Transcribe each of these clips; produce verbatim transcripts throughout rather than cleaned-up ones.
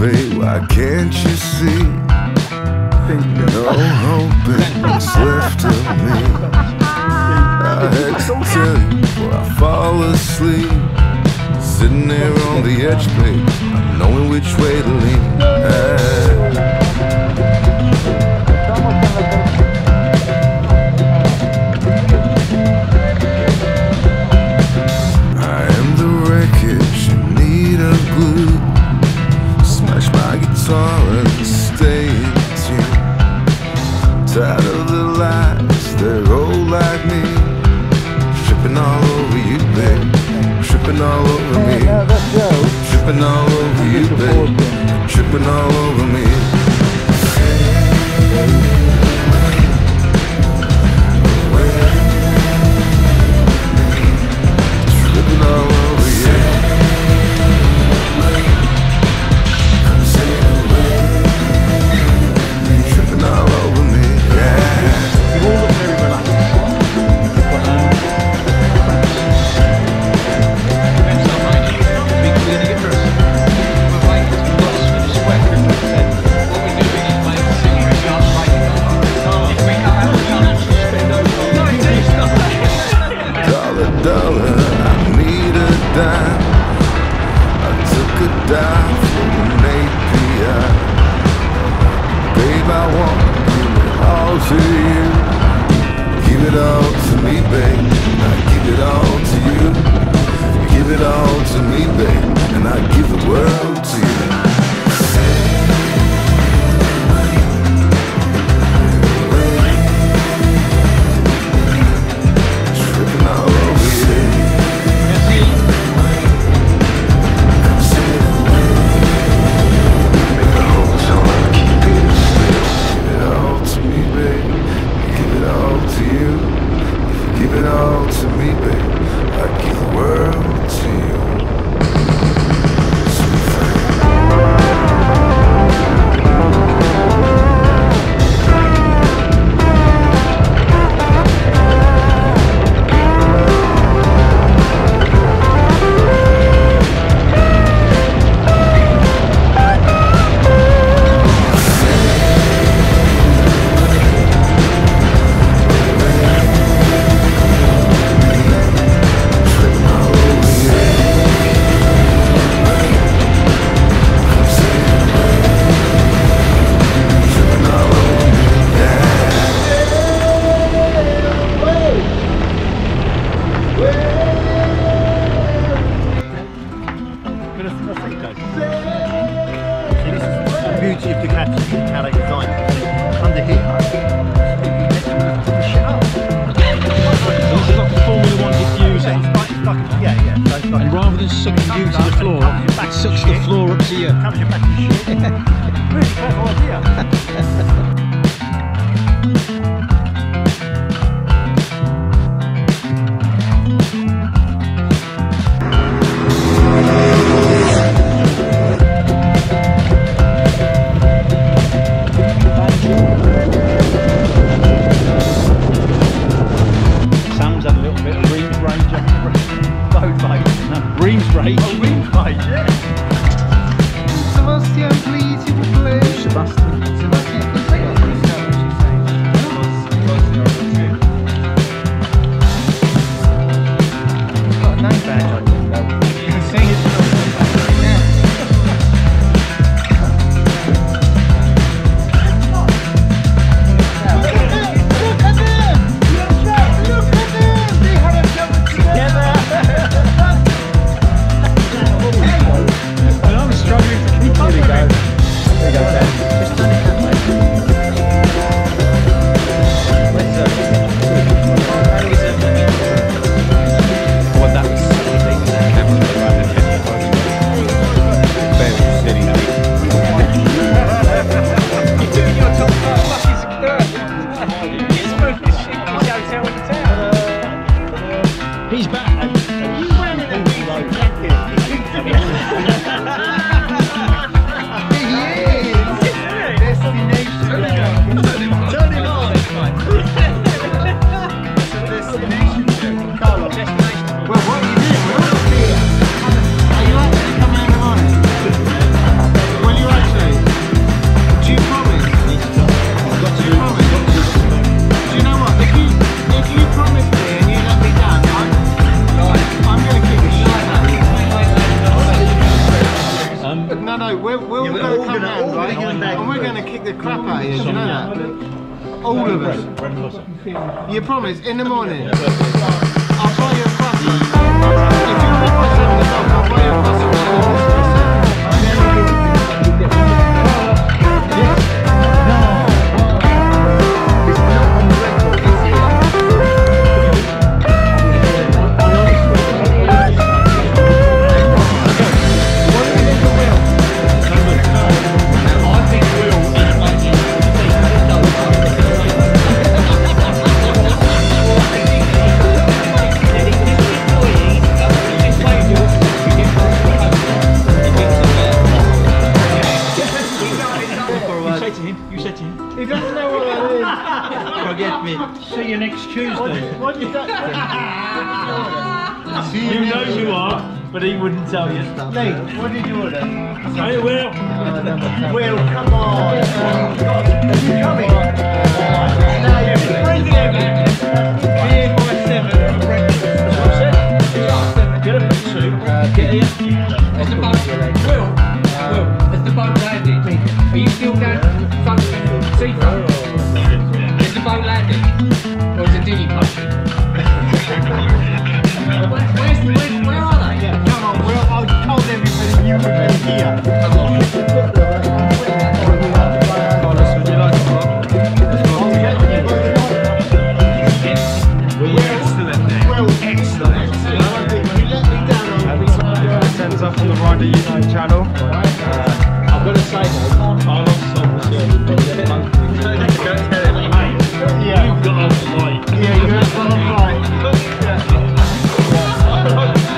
Babe, why can't you see? No hope in what's left of me. I had to tell you before I fall asleep. Sitting there on the edge, babe, not knowing which way to lean. I, I am the wreckage in need of glue. My guitar and stay in tune. Tired of the lies, they're old like me. Tripping all over you, babe. Tripping all over me. Tripping all over you, babe. Tripping all over me. Tripping all over you. What that was. going to all get and we're going to kick the crap out of you, do you know that? All of us. You promise, in the morning, I'll buy you a croissant. If you request something else, I'll buy you a croissant. See you next Tuesday. What, what is that? See you, you know you are, but he wouldn't tell you. Nate, what did you order? Hey, Will. No, Will, come on. Are you coming? Now you're crazy again. Beer by seven for breakfast. What's that? Get a bit soup. Get it. There's the boat. Will, Will, there's the boat landing. Are you still down front of the seafront? Boat landing, or is it dinghy pushing? where, where are they? Yeah, come on, well, I'll hold everybody you were here. Come on. Would you like some? Well, you're excellent there. Well, excellent. You let me down on this one. That sends up on the Rider Unite channel. Uh, I've got to say though, I lost some of the Yeah. You've got a light. Yeah, you've got a light. Yeah.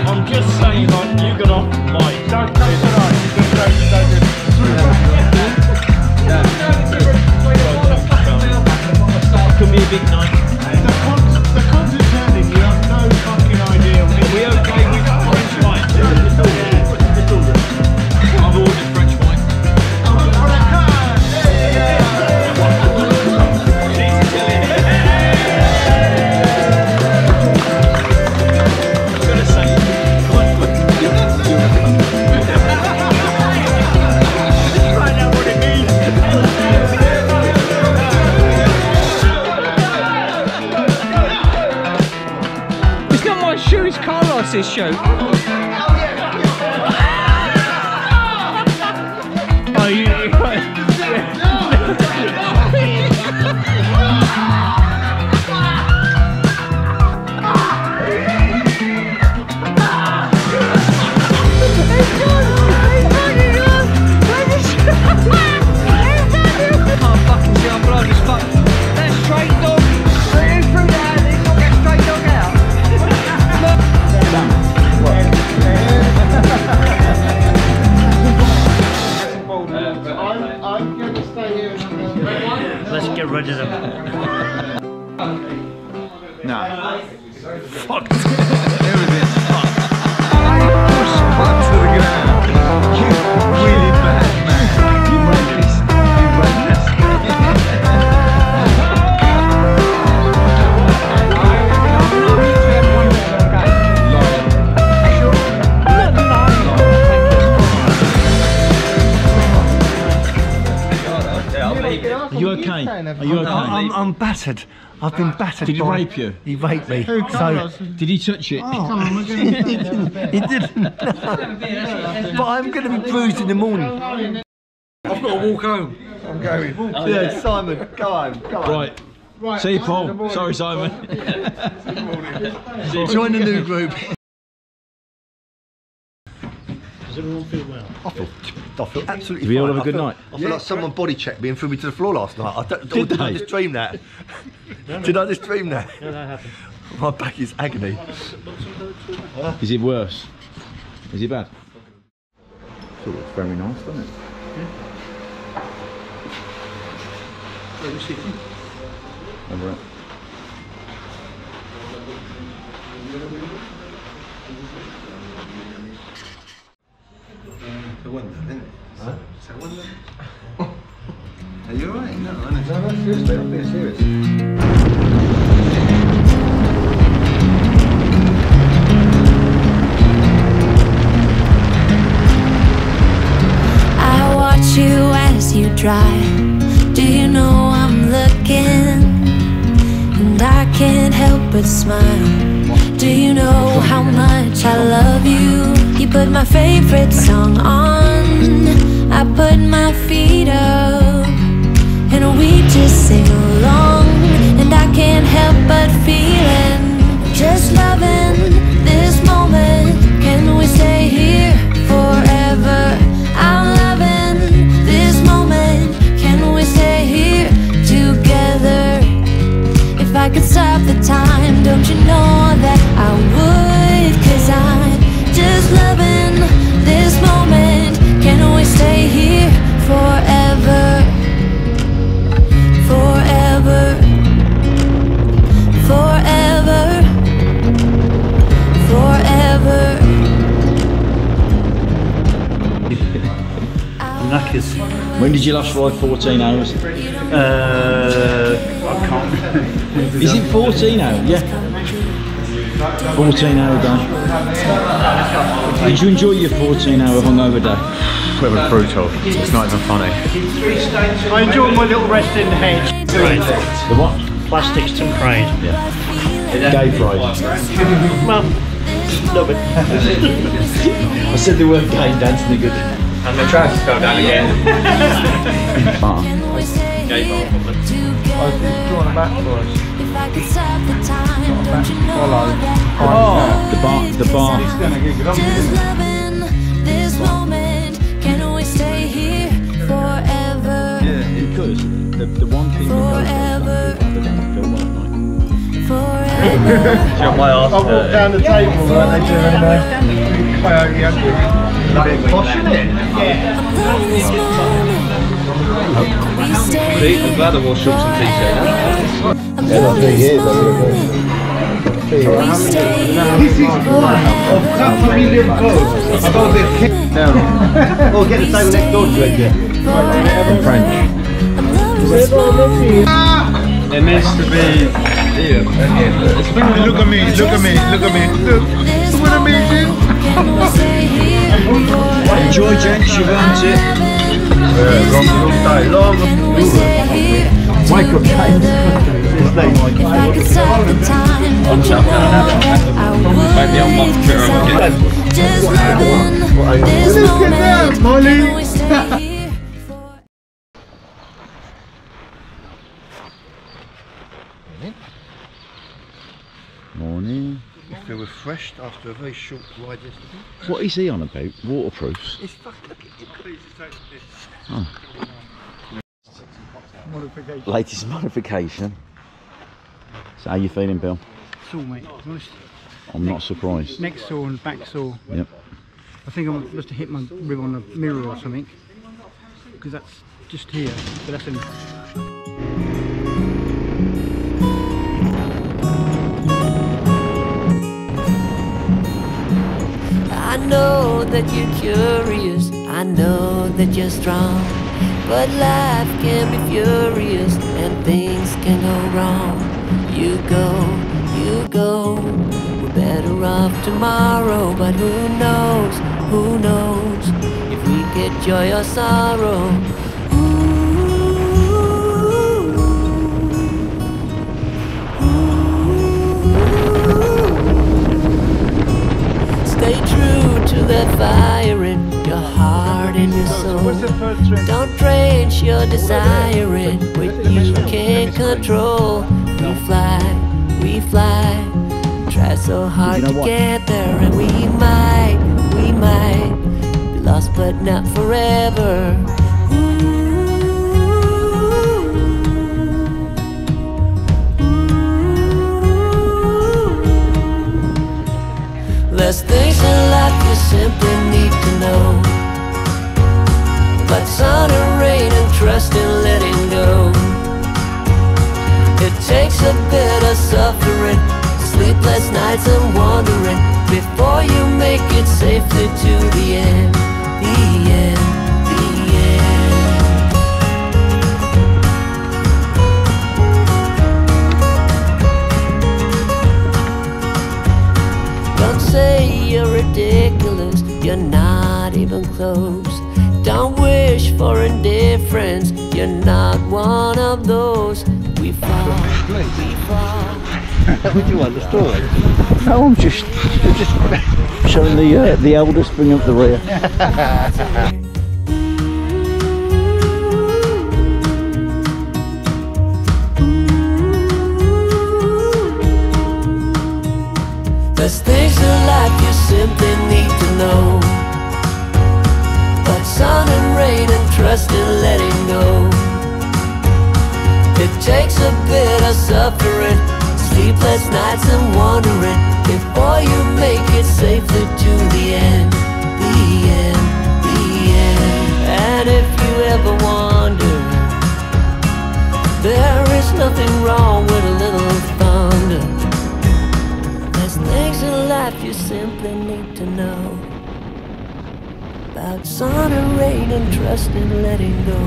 I'm just saying, like, you got off light. Don't touch the light. Don't touch the light. It could be a bit nice. The cons, the cons are turning. You have no fucking idea. Are we okay with French wine? It's all good. It's all good. I've ordered French wine. I'm a French. Yeah, yeah, yeah. This show. Oh, you need to put it. Rid of them. No. Fuck. Everything's fucked. I pushed fuck to the ground. You really bad man. You made this. You made this. Are you okay? Are you okay? I'm, I'm, I'm battered. I've been battered. Did he rape you? He raped me. Who, so, did he touch it? Oh, come on, we're going to he didn't. He didn't. No. But I'm going to be bruised in the morning. I've got to walk home. I'm going. Oh, yeah. yeah, Simon, go home. Go home. Right. Right. See you, Paul. Sorry, Simon. Join the new group. Does everyone feel well? I feel, I feel absolutely fine. We all have a good I feel, night. I feel yeah. like someone body checked me and threw me to the floor last night. I don't, did did I just dream that? no, no, did I just dream that? No, that happened. My back is agony. Is it worse? Is it bad? It looks very nice, doesn't it? Yeah. Over it. Over it. Are you alright? No, I know. No, no, seriously, I'm being serious. I watch you. dry. Do you know I'm looking, and I can't help but smile. Do you know how much I love you? You put my favorite song on, I put my feet up, and we just sing along. And I can't help but feeling, just loving this moment. Can we stay here forever? I'm loving this moment. Can we stay here together? If I could stop the time, don't you know that I would? 'Cause I'm just loving this moment. Can we stay here forever? Forever. Forever. Forever. Knackers. When did you last ride fourteen hours? Uh, I can't. Is it fourteen hours? Yeah. fourteen hour day. Did you enjoy your fourteen hour hungover day? It was brutal. It's not even funny. I enjoyed my little rest in the hedge. The what? Plastics and pride. Yeah. Gay pride. Well, no, but I said they weren't gay dancing good. And the trousers fell down again. Bar. Gay bar, probably. Oh, do you want a match for us? Oh, the bar, the bar. Just loving this moment. Can we stay here forever? Yeah, because the, the one thing forever. Forever. I walked down the table, weren't they doing that? It's posh, isn't it? Yeah. I'm glad I wore shorts and t-shirt. Yeah, that's three years, that's three years. This is one of half a million votes about this kid. Oh, get the table next door to it, yeah. In French. It needs to be... Look at me, look at me, look at me. Look, what amazing. Enjoy, gents, you've earned it. Yeah, long, long day, long. Wake up, James. It's late. Watch out, maybe I'll watch Twitter again. What is it now, Molly? They were refreshed after a very short ride yesterday. What is he on about? Waterproofs? It's fucking... Oh. Modification. Latest modification. So how you feeling, Bill? Sore, mate. Nice. I'm next, not surprised. Neck sore and back sore. Yep. I think I must have hit my rib on a mirror or something. Because that's just here. But that's in... I know that you're curious, I know that you're strong, but life can be furious and things can go wrong. You go, you go, we're better off tomorrow, but who knows, who knows, if we get joy or sorrow. Stay true to the fire in your heart and your soul. Don't drench your desire in what you can't control. We fly, we fly, try so hard to get there, and we might, we might be lost but not forever. There's things in life you simply need to know, but sun and rain and trust in letting go. It takes a bit of suffering, sleepless nights and wandering, before you make it safely to the end, the end, the end. Don't say you're ridiculous, you're not even close. Don't wish wish for a difference. You're not one of those. We fall, we fall. Would you like the story? No, I'm just, just showing the uh, the elders bring up the rear. There's things in life you simply need to know, but sun and rain and trust in letting go. It takes a bit of suffering, sleepless nights and wandering, before you make it safely to the end, the end, the end. And if you ever wonder, there is nothing wrong with a little thunder. Things in life you simply need to know, about sun and rain and trust in letting go.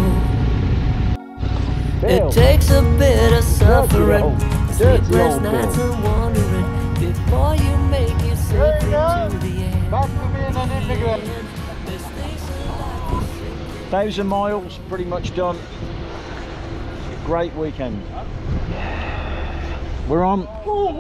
Damn. It takes a bit of suffering, sleepless nights and wandering, before you make it safely to the end. Back to being an immigrant. Thousand miles, pretty much done. Great weekend. We're on.